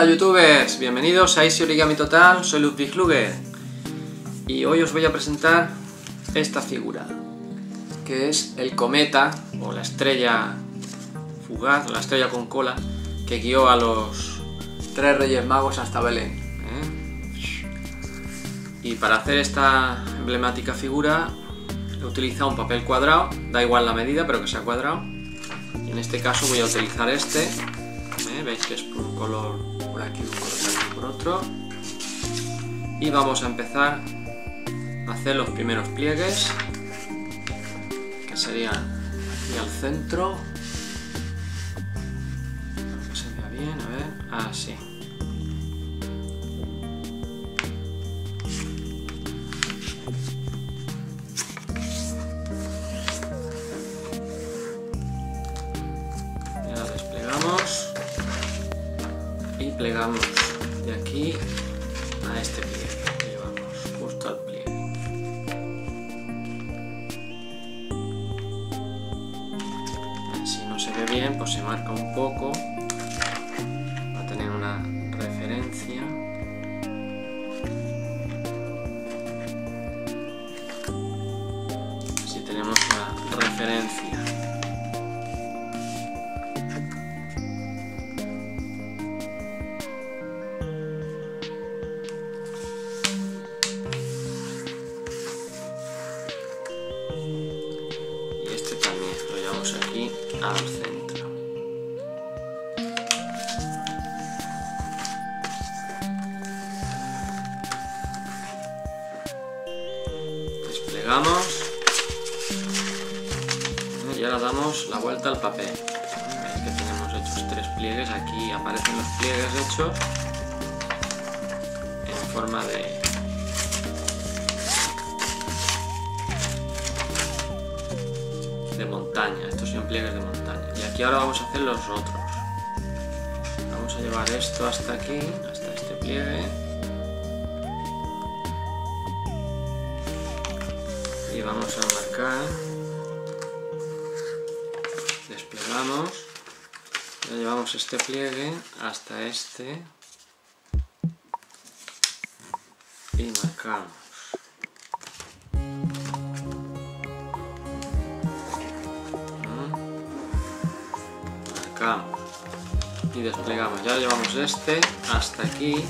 Hola youtubers, bienvenidos a Easy Origami Total, soy Ludwig Luger y hoy os voy a presentar esta figura que es el cometa o la estrella fugaz o la estrella con cola que guió a los 3 Reyes Magos hasta Belén, Y para hacer esta emblemática figura he utilizado un papel cuadrado, da igual la medida pero que sea cuadrado, y en este caso voy a utilizar este. Veis que es un color por aquí, un color por otro, y vamos a empezar a hacer los primeros pliegues, que serían y al centro, no se vea bien, a ver, así. Plegamos de aquí a este pliegue, llevamos justo al pliegue. Si no se ve bien, pues se marca un poco, va a tener una referencia. Si tenemos una referencia. Aquí al centro, desplegamos y ahora damos la vuelta al papel. Veis que tenemos hechos 3 pliegues, aquí aparecen los pliegues hechos en forma de montaña, estos son pliegues de montaña, y aquí ahora vamos a hacer los otros. Vamos a llevar esto hasta aquí, hasta este pliegue, y vamos a marcar, desplegamos, ya llevamos este pliegue hasta este y marcamos. Y desplegamos, ya llevamos este hasta aquí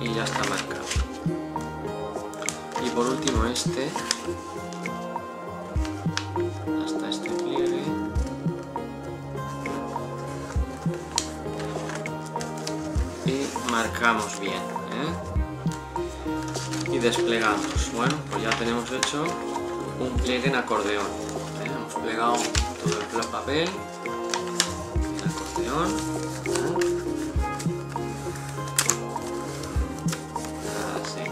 y ya está marcado. Y por último este hasta este pliegue y marcamos bien, y desplegamos. Bueno, pues ya tenemos hecho un pliegue en acordeón, hemos plegado todo el papel en acordeón, así.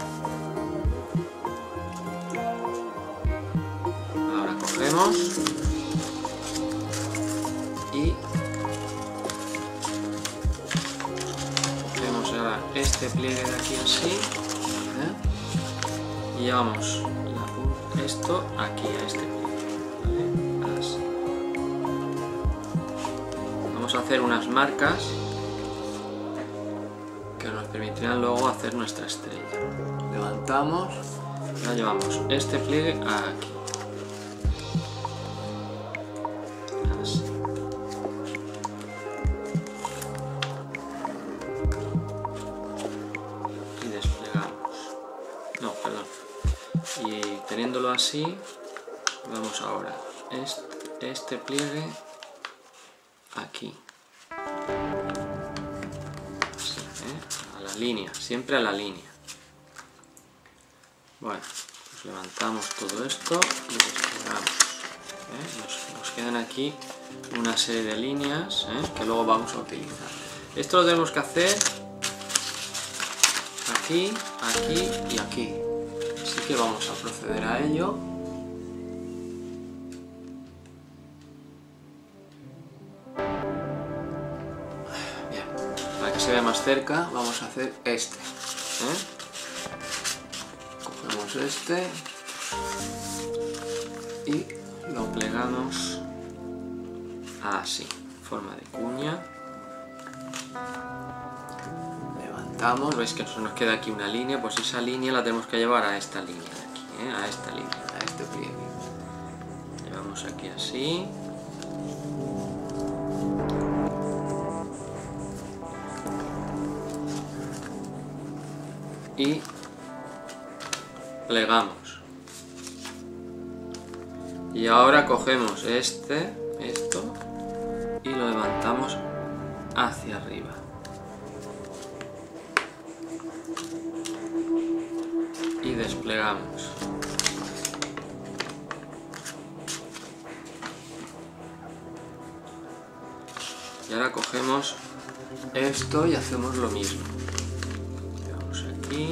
Ahora cogemos y cogemos ahora este pliegue de aquí así, y llevamos esto aquí a este pliegue, ¿vale? Así. Vamos a hacer unas marcas que nos permitirán luego hacer nuestra estrella. Levantamos, ya llevamos este pliegue aquí. Así. Y desplegamos. No, perdón. Y teniéndolo así, vamos ahora este pliegue aquí, así, a la línea, siempre a la línea. Bueno, pues levantamos todo esto y desplegamos, nos quedan aquí una serie de líneas que luego vamos a utilizar. Esto lo tenemos que hacer aquí, aquí y aquí. Así que vamos a proceder a ello. Bien, para que se vea más cerca vamos a hacer este. Cogemos este, y lo plegamos así, forma de cuña. Levantamos, veis que nos queda aquí una línea, pues esa línea la tenemos que llevar a esta línea de aquí, ¿eh? A esta línea, a este pliegue. Llevamos aquí así. Y plegamos. Y ahora cogemos esto y lo levantamos hacia arriba. Y desplegamos. Y ahora cogemos esto y hacemos lo mismo. Pegamos aquí.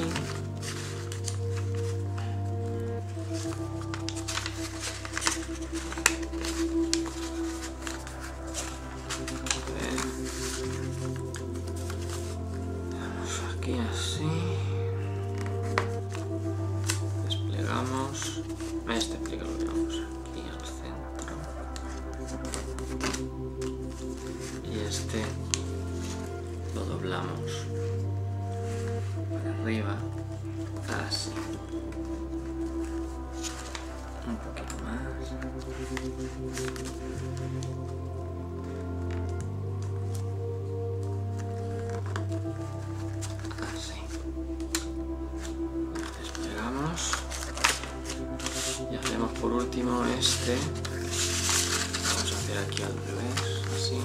Vamos a hacer aquí al revés, así.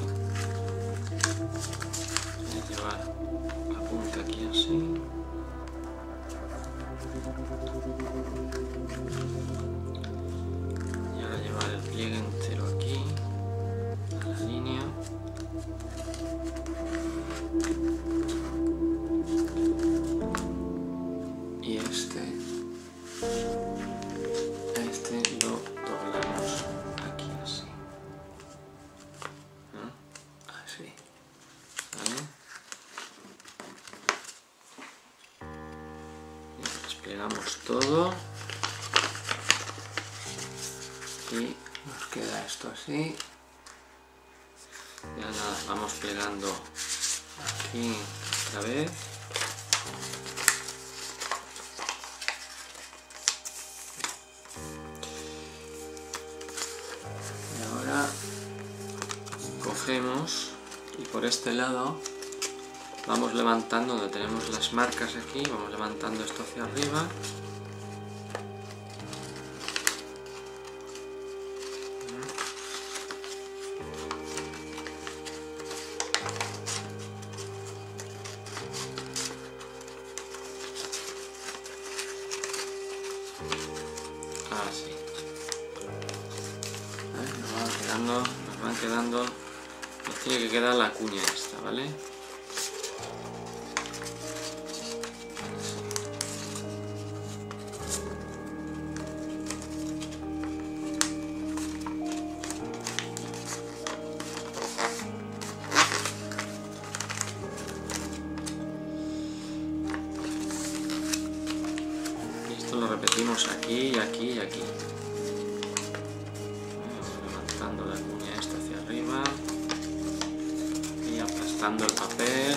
Voy a llevar la punta aquí así. Y ahora llevar el pliegue entero aquí, a la línea. Y este lo doblamos aquí así, ¿no? Así, ¿vale? Y desplegamos todo y nos queda esto así. Ya nada, vamos plegando aquí otra vez. Y por este lado vamos levantando donde tenemos las marcas aquí, vamos levantando esto hacia arriba, así. Nos van quedando tiene que quedar la cuña esta, ¿vale? Y esto lo repetimos aquí y aquí y aquí. Levantando la cuña esta hacia arriba. Aplastando el papel.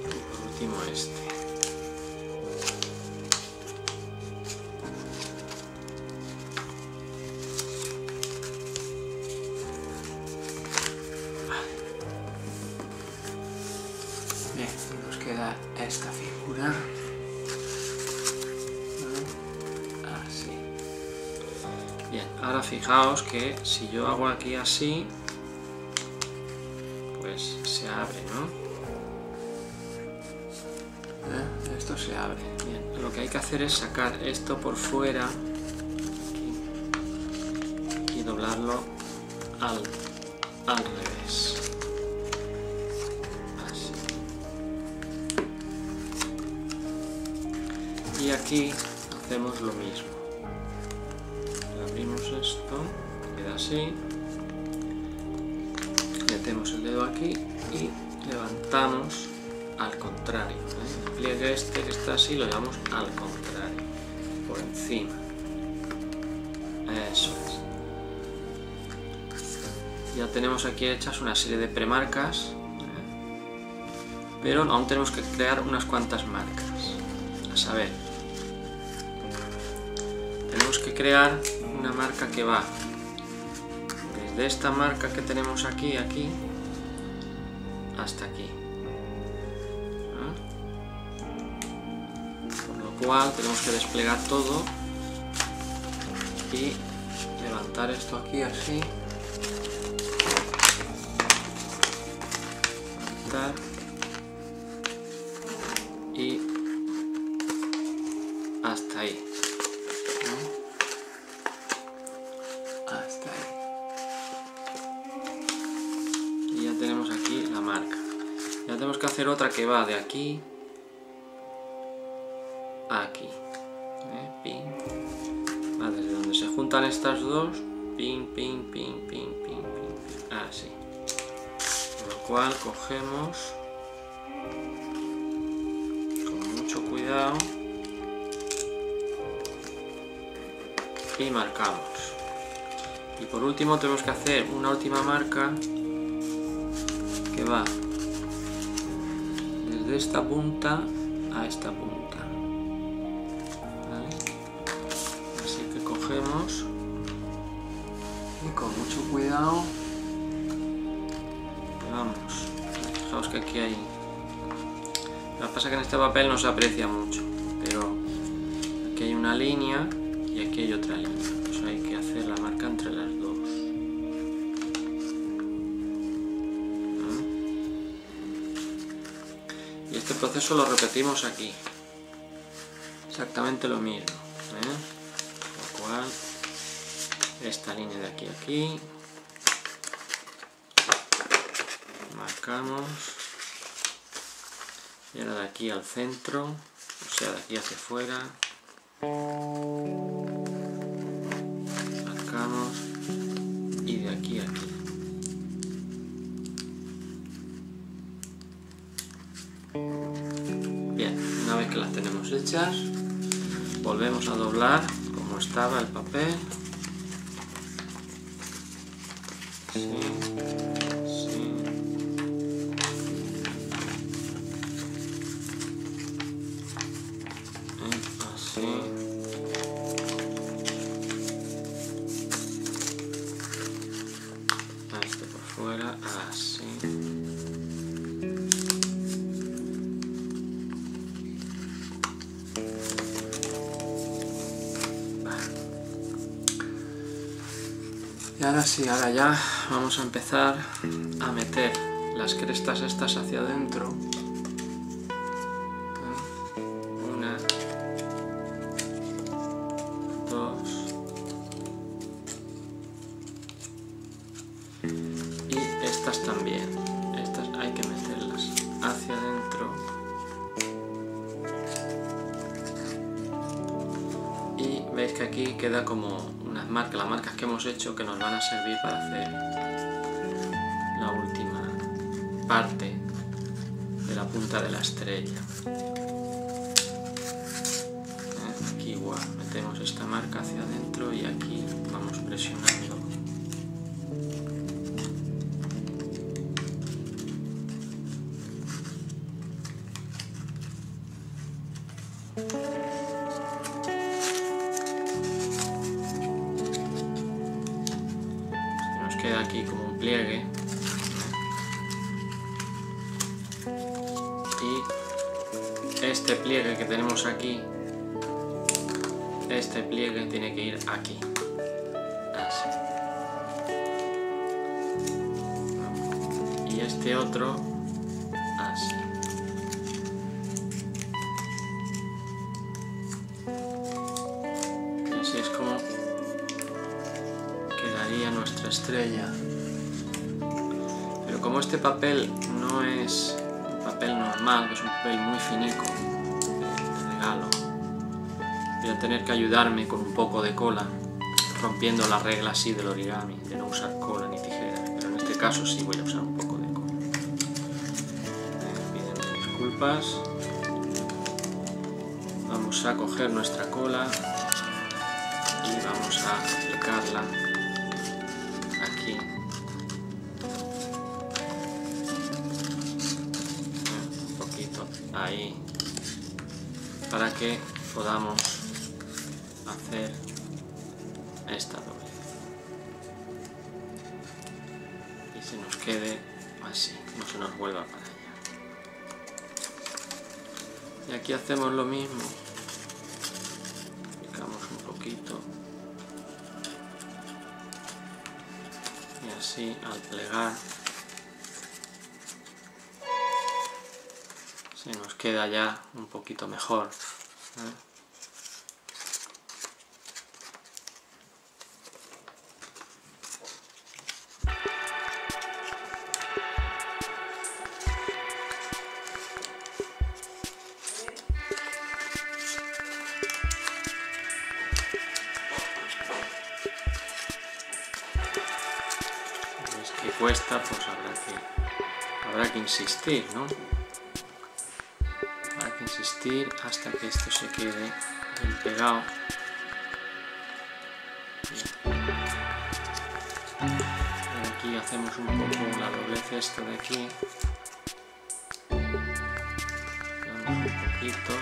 Y por último este. Esta figura, ¿vale? Así. Bien, ahora fijaos que si yo hago aquí así, pues se abre, ¿no? Esto se abre. Bien, lo que hay que hacer es sacar esto por fuera aquí, y doblarlo al revés. Y aquí hacemos lo mismo. Abrimos esto, queda así. Metemos el dedo aquí y levantamos al contrario, ¿eh? El pliegue este que está así lo llevamos al contrario, por encima. Eso es. Ya tenemos aquí hechas una serie de premarcas, ¿eh? Pero aún tenemos que crear unas cuantas marcas. A saber, tenemos que crear una marca que va desde esta marca que tenemos aquí, hasta aquí. Por lo cual tenemos que desplegar todo y levantar esto aquí así. Levantar y hasta ahí. Hasta ahí. Y ya tenemos aquí la marca. Ya tenemos que hacer otra que va de aquí a aquí. Pin. Va desde donde se juntan estas dos. Pin, pin, pin, pin, pin, pin. Así. Con lo cual cogemos con mucho cuidado y marcamos. Y por último tenemos que hacer una última marca que va desde esta punta a esta punta, ¿vale? Así que cogemos y con mucho cuidado vamos. Fijaos que aquí hay, lo que pasa es que en este papel no se aprecia mucho, pero aquí hay una línea y aquí hay otra línea, pues hay que hacer la marca entre las dos. Y este proceso lo repetimos aquí, exactamente lo mismo, ¿eh? Lo cual, esta línea de aquí a aquí, marcamos, y ahora de aquí al centro, o sea, de aquí hacia afuera, marcamos y de aquí a aquí. Bien, una vez que las tenemos hechas, volvemos a doblar como estaba el papel. Sí, sí. Así. Ahora sí, ahora ya vamos a empezar a meter las crestas estas hacia adentro. Una, dos, y estas también. Estas hay que meterlas hacia adentro y veis que aquí queda como marca, las marcas que hemos hecho que nos van a servir para hacer la última parte de la punta de la estrella. Aquí igual, metemos esta marca hacia adentro y aquí vamos presionando. Queda aquí como un pliegue, y este pliegue que tenemos aquí, este pliegue tiene que ir aquí, así, y este otro así. Así es como quedaría nuestra estrella, pero como este papel no es un papel normal, es un papel muy finico de regalo, Voy a tener que ayudarme con un poco de cola, rompiendo la regla así del origami, de no usar cola ni tijera, pero en este caso sí voy a usar un poco de cola. Piden disculpas. Vamos a coger nuestra cola y vamos a aplicarla aquí. Un poquito ahí, para que podamos hacer esta doble y se nos quede así, no se nos vuelva para allá. Y aquí hacemos lo mismo, aplicamos un poquito y así al plegar se nos queda ya un poquito mejor, ¿eh? Cuesta, pues habrá que insistir, ¿no? Habrá que insistir hasta que esto se quede bien pegado. Bien. Aquí hacemos un poco la doblez esta de aquí. Damos un poquito.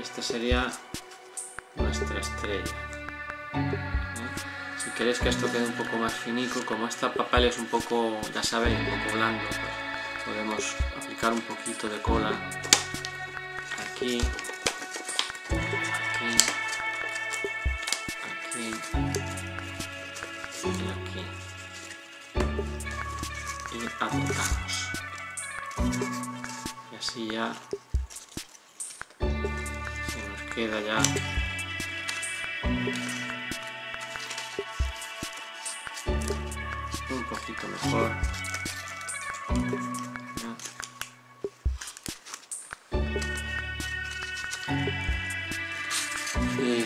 Esta sería nuestra estrella. Si queréis que esto quede un poco más finico, como este papel es un poco, ya sabéis, un poco blando, pues podemos aplicar un poquito de cola aquí, aquí, aquí y aplicamos. Y así ya queda ya un poquito mejor. Y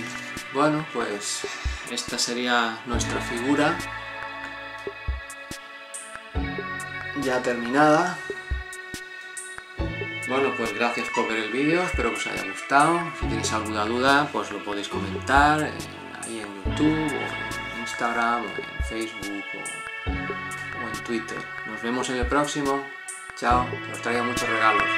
bueno, pues esta sería nuestra figura ya terminada. Bueno, pues gracias por ver el vídeo, espero que os haya gustado. Si tenéis alguna duda, pues lo podéis comentar ahí en YouTube, o en Instagram, o en Facebook, o en Twitter. Nos vemos en el próximo. Chao, que os traiga muchos regalos.